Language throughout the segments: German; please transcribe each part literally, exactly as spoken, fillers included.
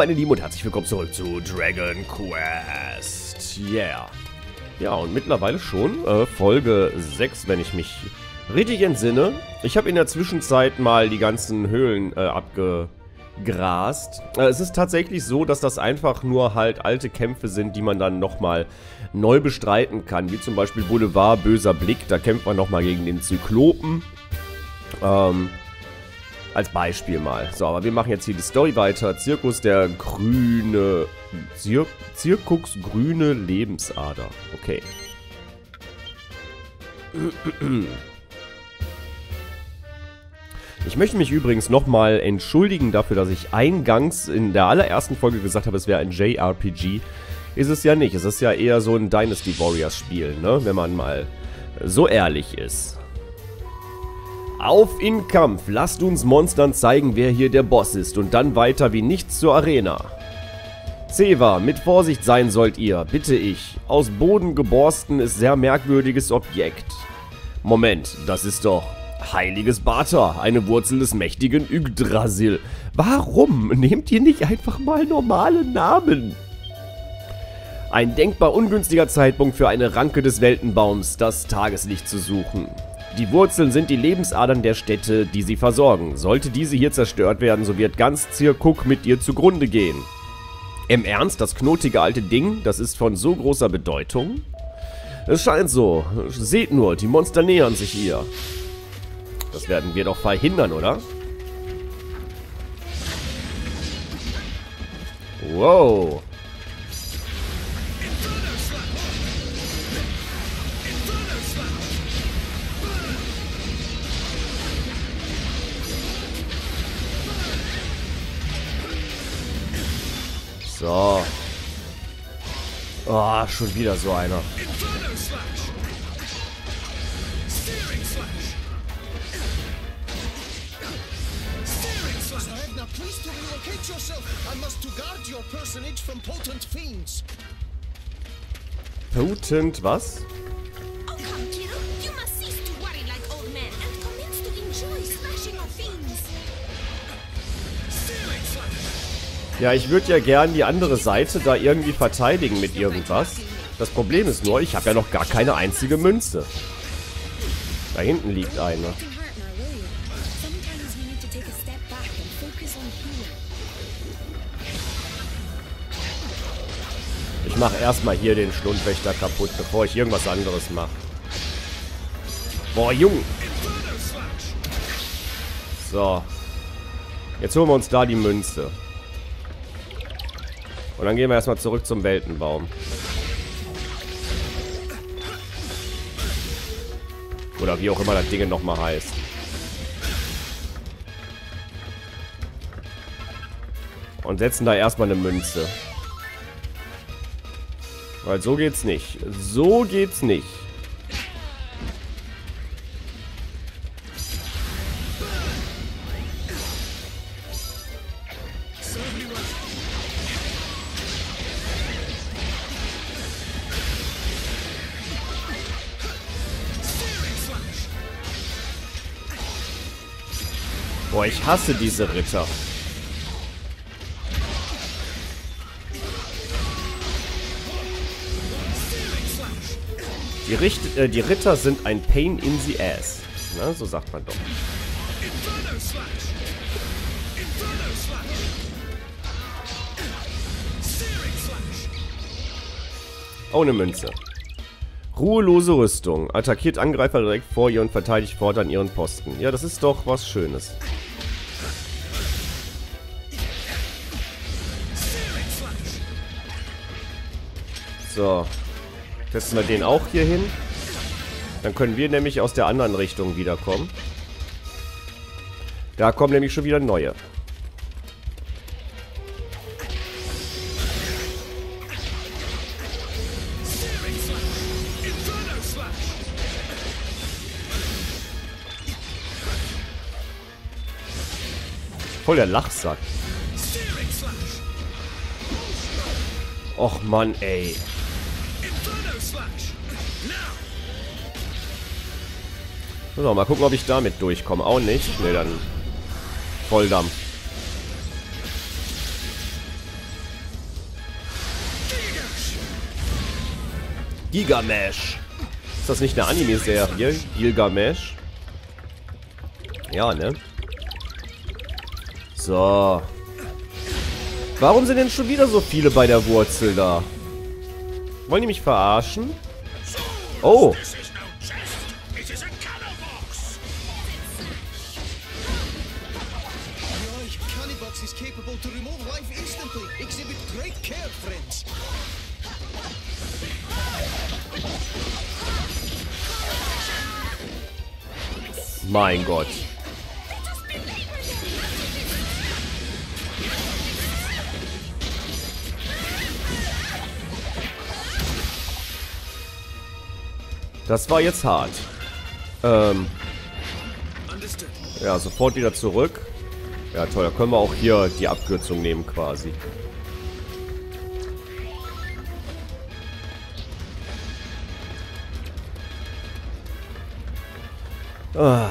meine Lieben und herzlich willkommen zurück zu Dragon Quest. Yeah. Ja, und mittlerweile schon äh, Folge sechs, wenn ich mich richtig entsinne. Ich habe in der Zwischenzeit mal die ganzen Höhlen äh, abgegrast. Äh, es ist tatsächlich so, dass das einfach nur halt alte Kämpfe sind, die man dann nochmal neu bestreiten kann. Wie zum Beispiel Boulevard Böser Blick, da kämpft man nochmal gegen den Zyklopen. Ähm... Als Beispiel mal. So, aber wir machen jetzt hier die Story weiter. Zirkus der grüne... Zir Zirkuks grüne Lebensader. Okay. Ich möchte mich übrigens nochmal entschuldigen dafür, dass ich eingangs in der allerersten Folge gesagt habe, es wäre ein J R P G. Ist es ja nicht. Es ist ja eher so ein Dynasty Warriors Spiel, ne? Wenn man mal so ehrlich ist. Auf in Kampf! Lasst uns Monstern zeigen, wer hier der Boss ist und dann weiter wie nichts zur Arena. Zeva, mit Vorsicht sein sollt ihr, bitte ich. Aus Boden geborsten ist sehr merkwürdiges Objekt. Moment, das ist doch heiliges Bata, eine Wurzel des mächtigen Yggdrasil. Warum nehmt ihr nicht einfach mal normale Namen? Ein denkbar ungünstiger Zeitpunkt für eine Ranke des Weltenbaums, das Tageslicht zu suchen. Die Wurzeln sind die Lebensadern der Städte, die sie versorgen. Sollte diese hier zerstört werden, so wird ganz Zirkuk mit ihr zugrunde gehen. Im Ernst, das knotige alte Ding, das ist von so großer Bedeutung? Es scheint so. Seht nur, die Monster nähern sich ihr. Das werden wir doch verhindern, oder? Wow. So. Oh, schon wieder so einer. Potent was? Ja, ich würde ja gern die andere Seite da irgendwie verteidigen mit irgendwas. Das Problem ist nur, ich habe ja noch gar keine einzige Münze. Da hinten liegt eine. Ich mache erstmal hier den Schlundwächter kaputt, bevor ich irgendwas anderes mache. Boah, Junge! So. Jetzt holen wir uns da die Münze. Und dann gehen wir erstmal zurück zum Weltenbaum. Oder wie auch immer das Ding nochmal heißt. Und setzen da erstmal eine Münze. Weil so geht's nicht. So geht's nicht. Boah, ich hasse diese Ritter. Die, Richt äh, die Ritter sind ein Pain in the Ass. Na, so sagt man doch. Ohne Münze. Ruhelose Rüstung. Attackiert Angreifer direkt vor ihr und verteidigt fortan ihren Posten. Ja, das ist doch was Schönes. So. Testen wir den auch hier hin. Dann können wir nämlich aus der anderen Richtung wiederkommen. Da kommen nämlich schon wieder neue. Voll der Lachsack. Och Mann, ey. So, mal gucken, ob ich damit durchkomme. Auch nicht. Ne, dann Volldampf. Gilgamesh. Ist das nicht eine Anime-Serie? Gilgamesh? Ja, ne? So. Warum sind denn schon wieder so viele bei der Wurzel da? Wollen die mich verarschen? Oh. Mein Gott. Das war jetzt hart. Ähm. Ja, sofort wieder zurück. Ja, toll. Da können wir auch hier die Abkürzung nehmen quasi. Ah.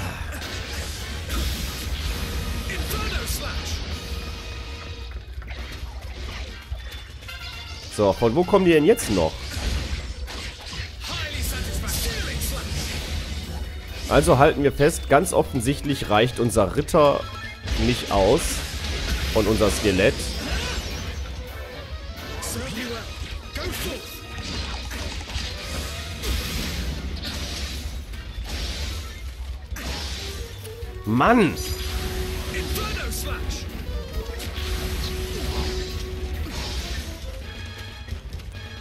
So, von wo kommen die denn jetzt noch? Also halten wir fest, ganz offensichtlich reicht unser Ritter nicht aus und unser Skelett. Mann!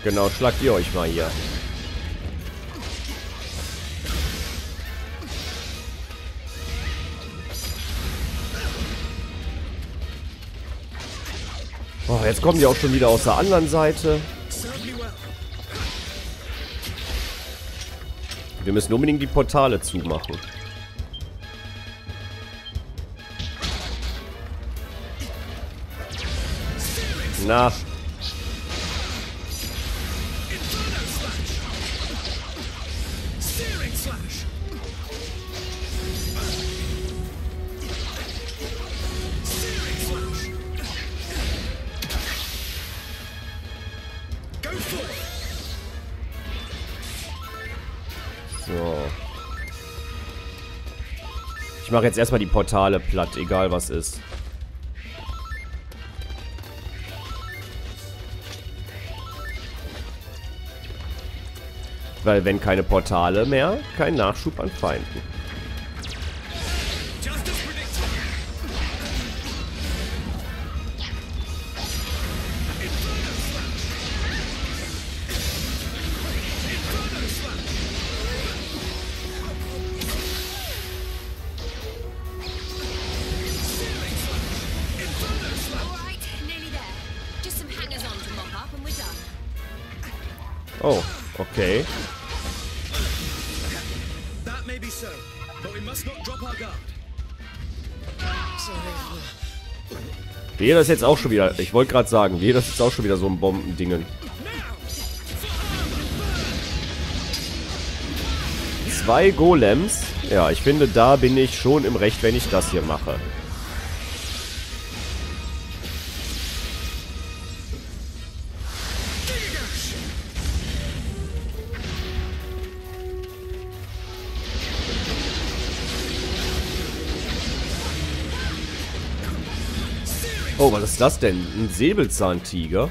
Genau, schlagt ihr euch mal hier. Oh, jetzt kommen die auch schon wieder aus der anderen Seite. Wir müssen unbedingt die Portale zumachen. Na. So. Ich mache jetzt erstmal die Portale platt, egal was ist. Weil wenn keine Portale mehr, kein Nachschub an Feinden. Oh, okay. Wehe, das ist jetzt auch schon wieder. Ich wollte gerade sagen, wehe, das ist jetzt auch schon wieder so ein Bombendingen. Zwei Golems. Ja, ich finde, da bin ich schon im Recht, wenn ich das hier mache. Oh, was ist das denn? Ein Säbelzahntiger?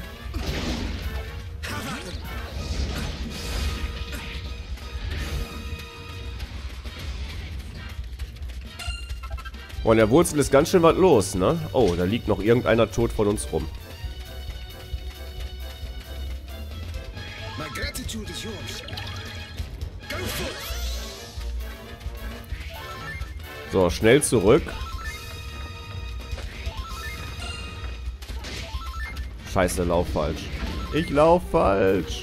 Oh, an der Wurzel ist ganz schön was los, ne? Oh, da liegt noch irgendeiner tot von uns rum. So, schnell zurück. Scheiße, lauf falsch. Ich lauf falsch.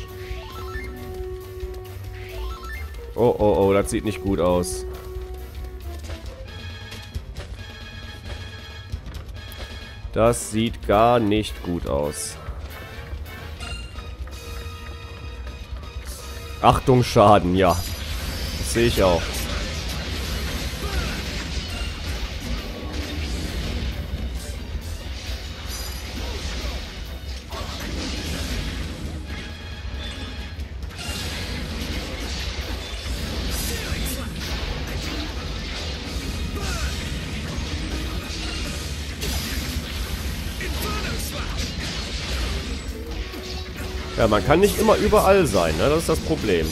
Oh, oh, oh, das sieht nicht gut aus. Das sieht gar nicht gut aus. Achtung, Schaden, ja. Das sehe ich auch. Ja, man kann nicht immer überall sein, ne? Das ist das Problem.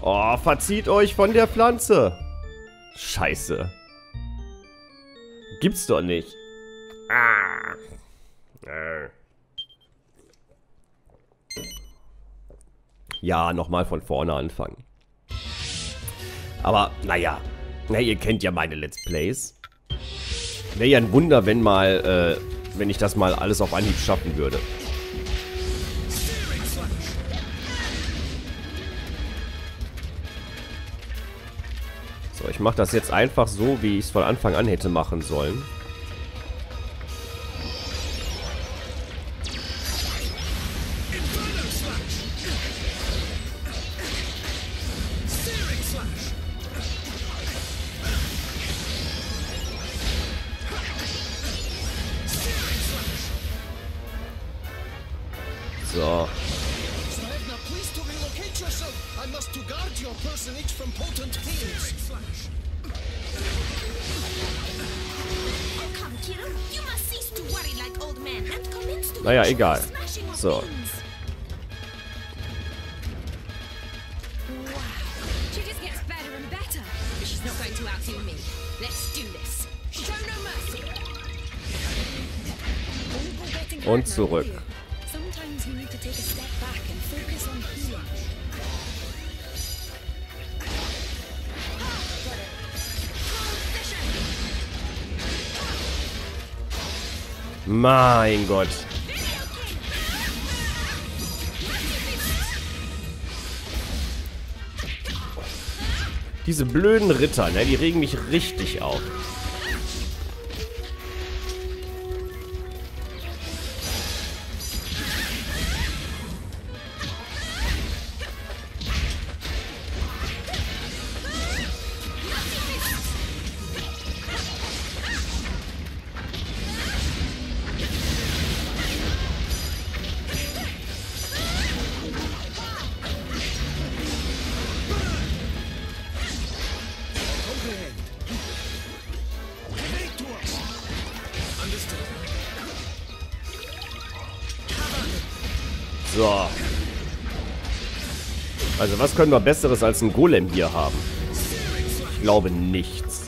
Oh, verzieht euch von der Pflanze. Scheiße. Gibt's doch nicht. Ah. Äh. Ja, nochmal von vorne anfangen. Aber, naja. Na, ihr kennt ja meine Let's Plays. Wäre ja ein Wunder, wenn mal, äh, wenn ich das mal alles auf Anhieb schaffen würde. So, ich mache das jetzt einfach so, wie ich es von Anfang an hätte machen sollen. So. Naja, egal. So. Und zurück. Mein Gott. Diese blöden Ritter, ne? Die regen mich richtig auf. So. Also was können wir Besseres als einen Golem hier haben? Ich glaube nichts.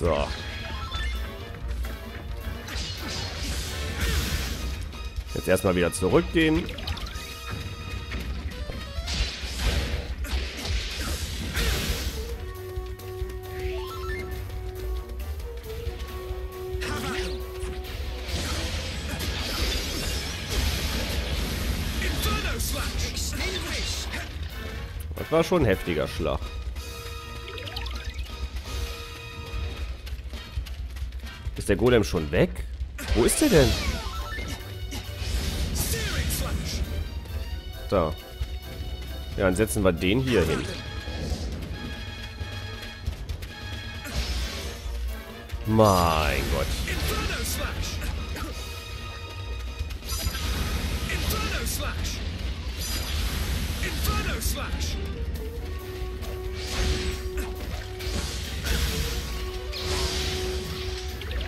So. Jetzt erstmal wieder zurückgehen. Das war schon ein heftiger Schlag. Ist der Golem schon weg? Wo ist der denn? Da. Ja, dann setzen wir den hier hin. Mein Gott.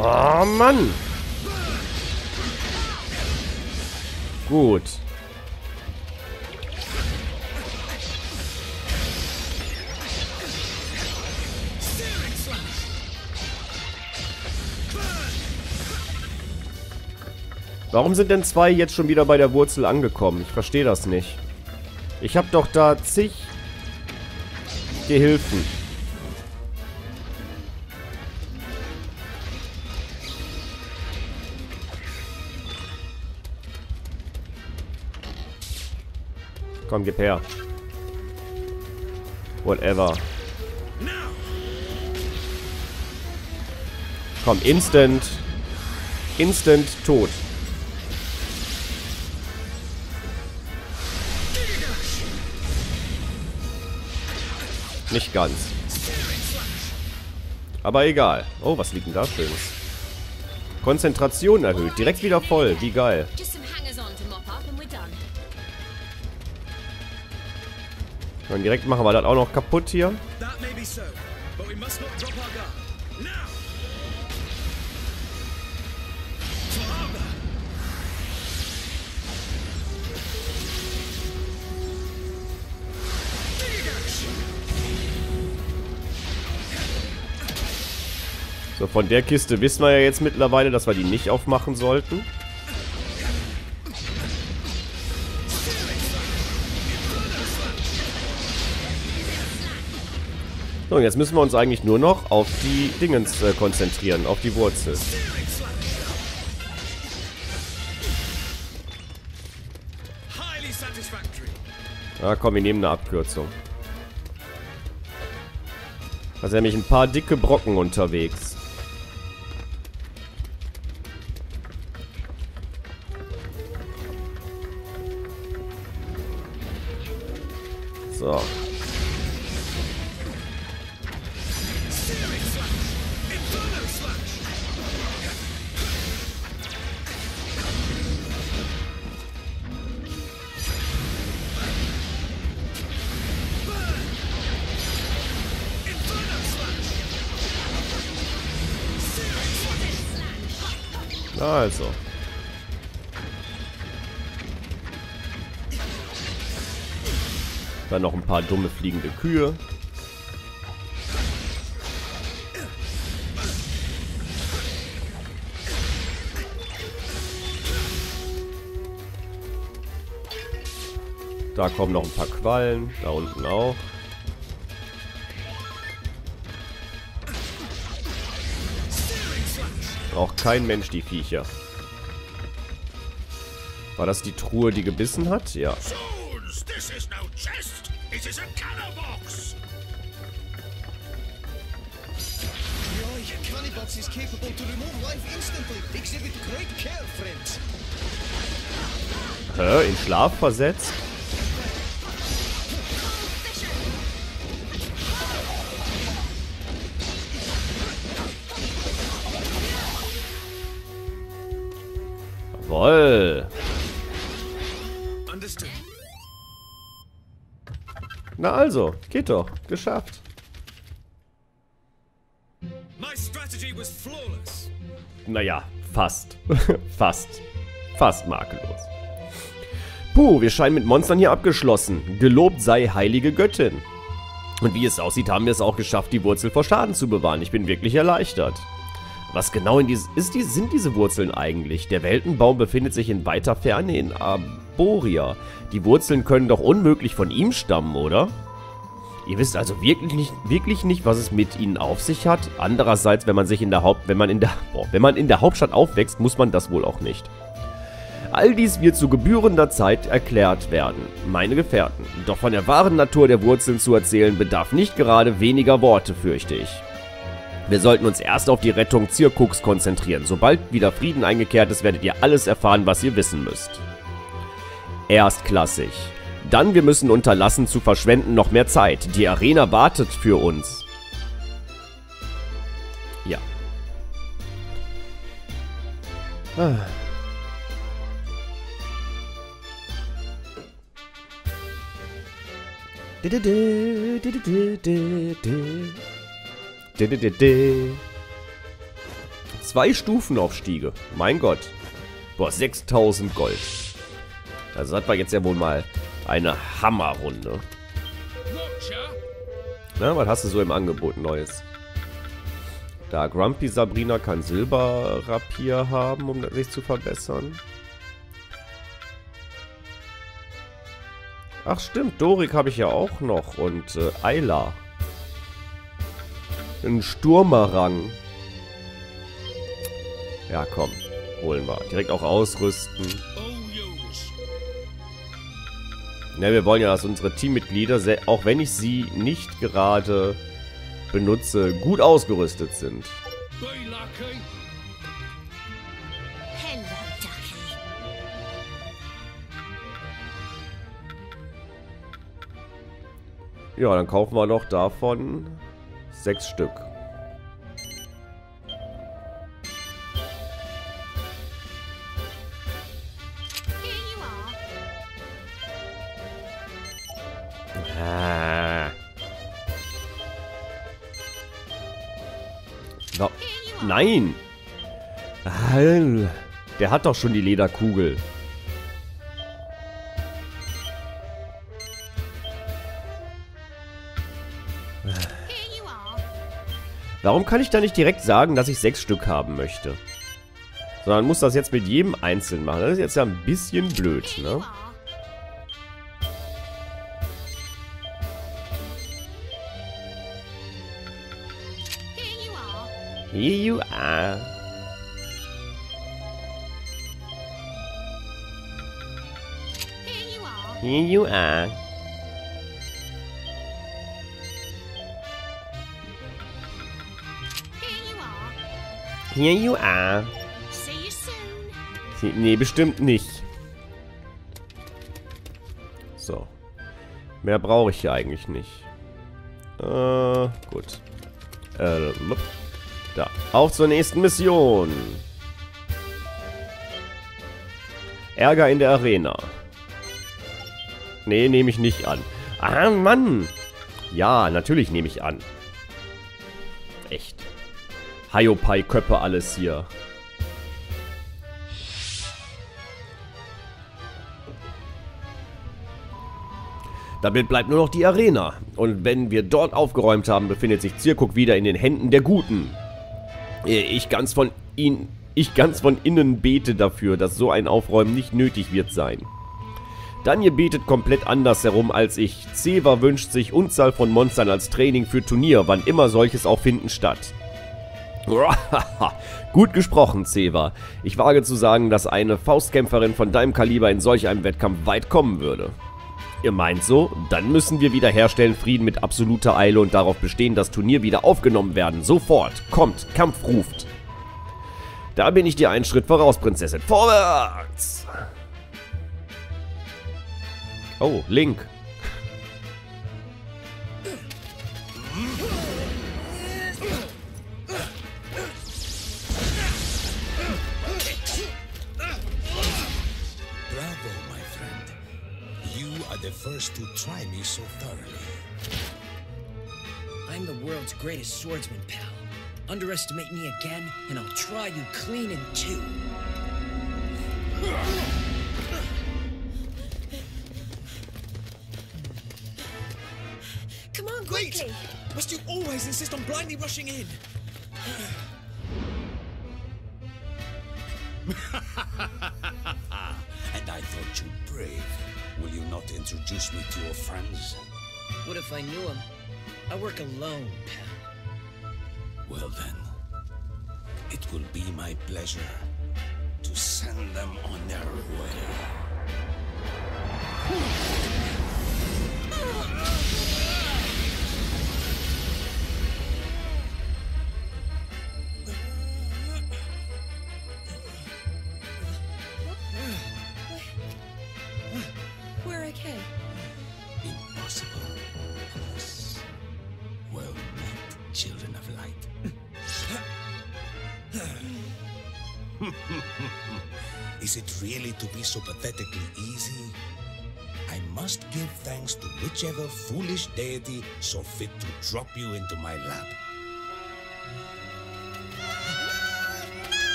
Oh Mann! Gut. Warum sind denn zwei jetzt schon wieder bei der Wurzel angekommen? Ich verstehe das nicht. Ich habe doch da zig Gehilfen. Komm, gib her. Whatever. Komm, instant. Instant tot. Nicht ganz. Aber egal. Oh, was liegt denn da für uns? Konzentration erhöht. Direkt wieder voll. Wie geil. Und direkt machen wir das auch noch kaputt hier. So, von der Kiste wissen wir ja jetzt mittlerweile, dass wir die nicht aufmachen sollten. So, und jetzt müssen wir uns eigentlich nur noch auf die Dingens äh, konzentrieren, auf die Wurzel. Ah, komm, wir nehmen eine Abkürzung. Da sind nämlich ein paar dicke Brocken unterwegs. So. Also. Dann noch ein paar dumme fliegende Kühe. Da kommen noch ein paar Quallen, da unten auch. Auch kein Mensch, die Viecher. War das die Truhe, die gebissen hat? Ja. Hä? In Schlaf versetzt? Na also, geht doch. Geschafft. Naja, fast. Fast. Fast makellos. Puh, wir scheinen mit Monstern hier abgeschlossen. Gelobt sei heilige Göttin. Und wie es aussieht, haben wir es auch geschafft, die Wurzel vor Schaden zu bewahren. Ich bin wirklich erleichtert. Was genau in dies, ist dies, sind diese Wurzeln eigentlich? Der Weltenbaum befindet sich in weiter Ferne in Arboria. Die Wurzeln können doch unmöglich von ihm stammen, oder? Ihr wisst also wirklich nicht, wirklich nicht, was es mit ihnen auf sich hat. Andererseits, wenn man sich in der Haupt, wenn man in der, boah, wenn man in der Hauptstadt aufwächst, muss man das wohl auch nicht. All dies wird zu gebührender Zeit erklärt werden, meine Gefährten. Doch von der wahren Natur der Wurzeln zu erzählen, bedarf nicht gerade weniger Worte, fürchte ich. Wir sollten uns erst auf die Rettung Zirkuks konzentrieren. Sobald wieder Frieden eingekehrt ist, werdet ihr alles erfahren, was ihr wissen müsst. Erstklassig. Dann, wir müssen unterlassen zu verschwenden noch mehr Zeit. Die Arena wartet für uns. Ja. Ah. Du, du, du, du, du, du, du. Zwei Stufenaufstiege. Mein Gott. Boah, sechstausend Gold. Also das war jetzt ja wohl mal eine Hammerrunde. Na, was hast du so im Angebot Neues? Da, Grumpy Sabrina kann Silberrapier haben, um sich zu verbessern. Ach stimmt, Dorik habe ich ja auch noch. Und äh, Eila. Ein Sturmerrang. Ja, komm. Holen wir. Direkt auch ausrüsten. Ne, wir wollen ja, dass unsere Teammitglieder, auch wenn ich sie nicht gerade benutze, gut ausgerüstet sind. Ja, dann kaufen wir noch davon sechs Stück. Ah. No. Nein! Der hat doch schon die Lederkugel. Warum kann ich da nicht direkt sagen, dass ich sechs Stück haben möchte? Sondern muss das jetzt mit jedem einzeln machen. Das ist jetzt ja ein bisschen blöd, ne? Here you are. Here you are. Here you are. See you soon. Nee, bestimmt nicht. So. Mehr brauche ich hier eigentlich nicht. Äh, gut. Äh, lup. Da. Auf zur nächsten Mission. Ärger in der Arena. Nee, nehme ich nicht an. Ah, Mann. Ja, natürlich nehme ich an. Echt. Haiopai-Köppe alles hier. Damit bleibt nur noch die Arena. Und wenn wir dort aufgeräumt haben, befindet sich Zirkuk wieder in den Händen der Guten. Ich ganz von in, ich ganz von innen bete dafür, dass so ein Aufräumen nicht nötig wird sein. Daniel betet komplett anders herum als ich. Zeva wünscht sich Unzahl von Monstern als Training für Turnier, wann immer solches auch finden statt. Gut gesprochen, Zeva. Ich wage zu sagen, dass eine Faustkämpferin von deinem Kaliber in solch einem Wettkampf weit kommen würde. Ihr meint so? Dann müssen wir wiederherstellen Frieden mit absoluter Eile und darauf bestehen, dass Turnier wieder aufgenommen werden. Sofort! Kommt! Kampf ruft! Da bin ich dir einen Schritt voraus, Prinzessin. Vorwärts! Oh, Link. To try me so thoroughly. I'm the world's greatest swordsman, pal. Underestimate me again, and I'll try you clean in two. Come on, quickly. Wait! Must you always insist on blindly rushing in? And I thought you brave. Will you not introduce me to your friends? What if I knew him? I work alone, pal. Well then, it will be my pleasure to send them on their way. We're okay. Impossible. Yes. Well met, children of light. Is it really to be so pathetically easy? I must give thanks to whichever foolish deity saw fit to drop you into my lap.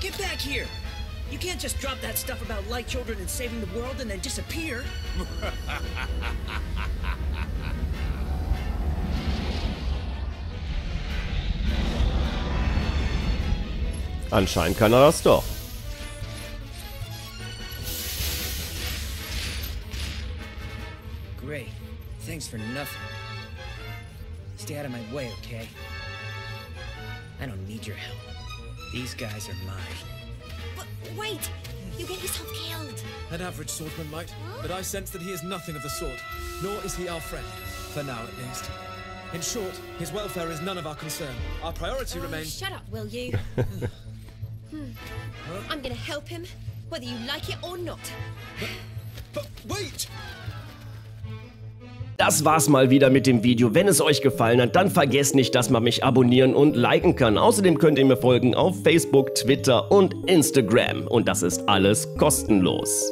Get back here! You can't just drop that stuff about light children and saving the world and then disappear. Anscheinend kann er das doch. Great. Thanks for nothing. Stay out of my way, okay? I don't need your help. These guys are mine. But wait! You get yourself killed! An average swordsman might, huh? But I sense that he is nothing of the sort. Nor is he our friend. For now, at least. In short, his welfare is none of our concern. Our priority oh, remains... Shut up, will you? hmm. huh? I'm gonna help him, whether you like it or not. But, but wait! Das war's mal wieder mit dem Video. Wenn es euch gefallen hat, dann vergesst nicht, dass man mich abonnieren und liken kann. Außerdem könnt ihr mir folgen auf Facebook, Twitter und Instagram. Und das ist alles kostenlos.